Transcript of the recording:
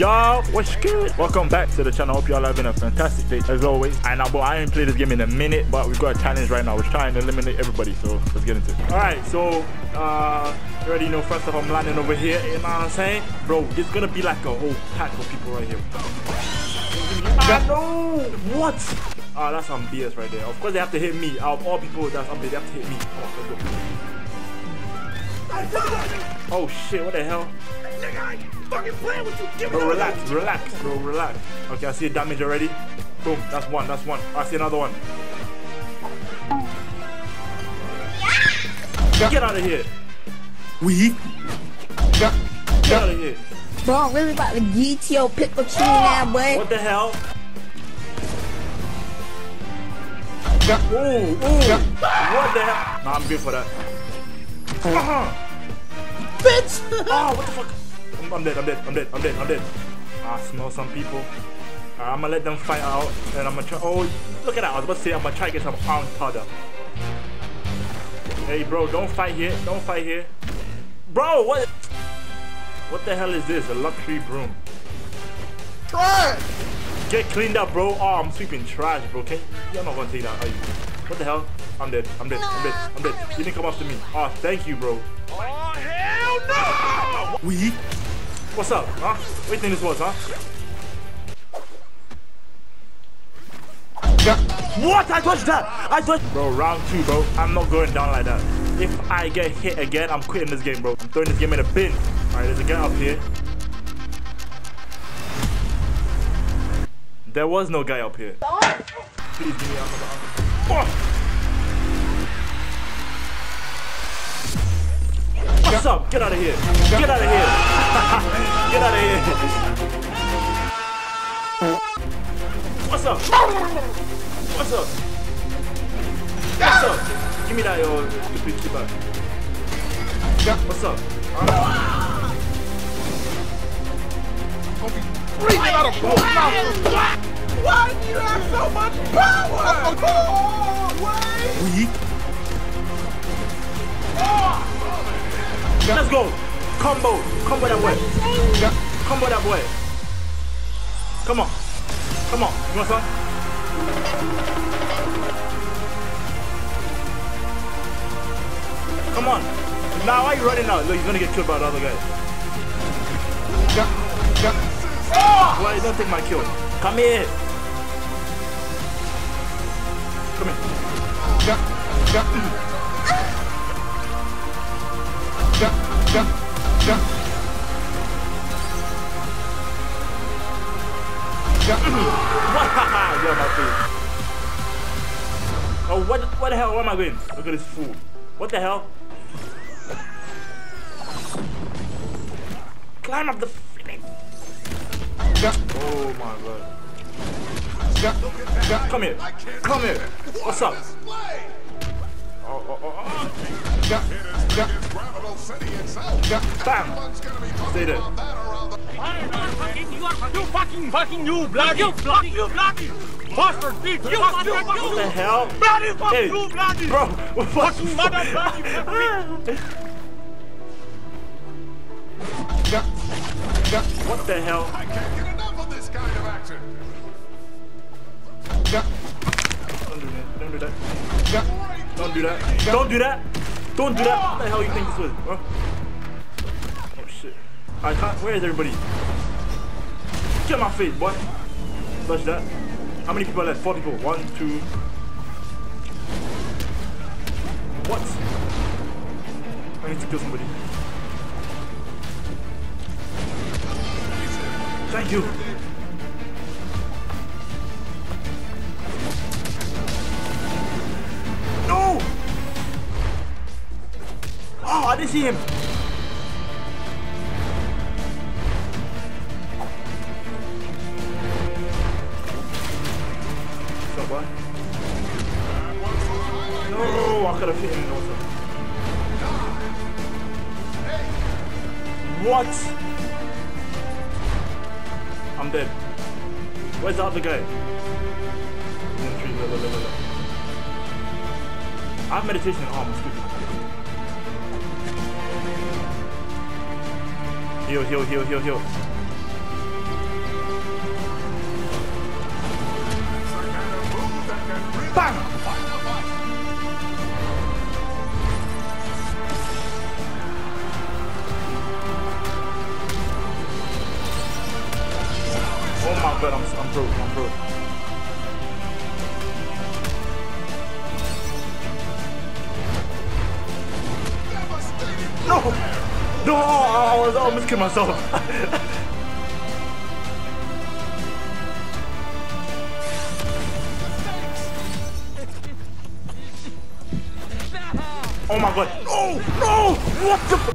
Y'all, what's good? Welcome back to the channel. Hope y'all having a fantastic day as always. And now, I ain't played this game in a minute, but we've got a challenge right now. We're trying to eliminate everybody, so let's get into it. All right, so you already know. First off, I'm landing over here. You know what I'm saying, bro? It's gonna be like a whole pack of people right here. I know what? Ah, that's some BS right there. Of course, they have to hit me. Out of all people that's up there, they have to hit me. Oh shit! What the hell? I ain't fucking playing with you. Give me bro, relax, relax, bro, relax. Okay, I see damage already. Boom, that's one, that's one. I see another one. Yeah. Get out of here. Get out of here. Bro, I'm really about to GTO pickle tree now, boy. What the hell? Ooh, ooh. What the hell? Nah, I'm good for that. Bitch! Oh, what the fuck? I'm dead, I'm dead, I'm dead, I'm dead, I'm dead. I smell some people. Alright, I'm gonna let them fight out and I'm gonna try. Oh, look at that. I was about to say, I'm gonna try to get some ounce powder. Hey, bro, don't fight here. Don't fight here. Bro, what? What the hell is this? A luxury broom. Trash! Get cleaned up, bro. Oh, I'm sweeping trash, bro. Can you're not gonna take that, are you? What the hell? I'm dead, I'm dead, I'm dead, I'm dead. You didn't come after me. Oh, thank you, bro. Oh, hell no! We. What's up, huh? What do you think this was, huh? What? I touched that! I touched. Bro, round two, bro. I'm not going down like that. If I get hit again, I'm quitting this game, bro. I'm throwing this game in a bin. Alright, there's a guy up here. There was no guy up here. Please give me out of the arm. What's up? Get out of here. Get out of here. Get out of here. What's up? What's up? What's up? Give me that, yo. Keep back. What's up? Why do you have so much power? Let's go! Combo! Combo that way! Combo that way! Come on! Come on! You want some? Come on! Now, why are you running out? Look, he's gonna get killed by the other guy. Why don't take my kill? Come here! Come here! Oh, what the hell? What am I doing? Look at this fool. What the hell? Climb up the flipping. Oh my god. Come here. Come here. What's up? Bam! Stay there. You bloody! You bloody! Bastard! What the hell? Bloody fuck you bloody! Bro! Fucking mother bloody! What the hell? I can't get enough of this kind of action! Don't do that. Don't do that. Don't do that. Don't do that. Don't do that. What the hell you think this was? Huh? Oh shit. I can't. Where is everybody? Get my face, boy. Touch that. How many people are left? 4 people. 1, 2. What? I need to kill somebody. Thank you. Oh, I didn't see him. Stop by. No, I could have hit him in the water. What? I'm dead. Where's the other guy? I have meditation armor, stupid. Heal, heal, heal, heal, heal. but I'm broke. No! No! I almost killed myself. Oh my god. No! No! What the f***?